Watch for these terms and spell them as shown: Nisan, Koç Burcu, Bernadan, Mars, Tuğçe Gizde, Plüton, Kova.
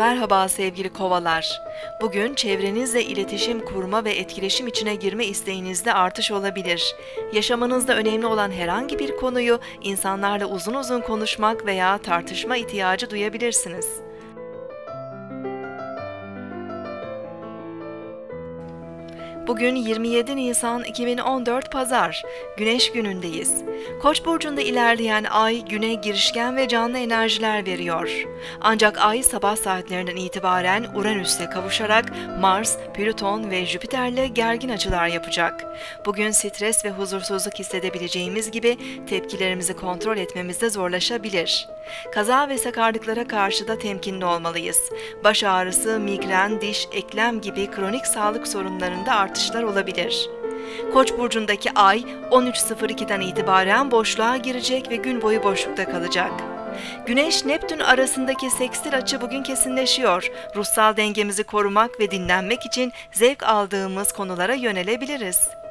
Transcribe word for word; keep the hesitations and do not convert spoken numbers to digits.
Merhaba sevgili kovalar. Bugün çevrenizle iletişim kurma ve etkileşim içine girme isteğinizde artış olabilir. Yaşamınızda önemli olan herhangi bir konuyu insanlarla uzun uzun konuşmak veya tartışma ihtiyacı duyabilirsiniz. Bugün yirmi yedi Nisan iki bin on dört Pazar, Güneş günündeyiz. Koç burcunda ilerleyen ay güne girişken ve canlı enerjiler veriyor. Ancak ay sabah saatlerinden itibaren Uranüs'le kavuşarak Mars, Plüton ve Jüpiter'le gergin açılar yapacak. Bugün stres ve huzursuzluk hissedebileceğimiz gibi tepkilerimizi kontrol etmemizde zorlaşabilir. Kaza ve sakarlıklara karşı da temkinli olmalıyız. Baş ağrısı, migren, diş, eklem gibi kronik sağlık sorunlarında artışlar olabilir. Koç burcundaki ay on üç sıfır iki'den itibaren boşluğa girecek ve gün boyu boşlukta kalacak. Güneş-Neptün arasındaki sekstil açı bugün kesinleşiyor. Ruhsal dengemizi korumak ve dinlenmek için zevk aldığımız konulara yönelebiliriz.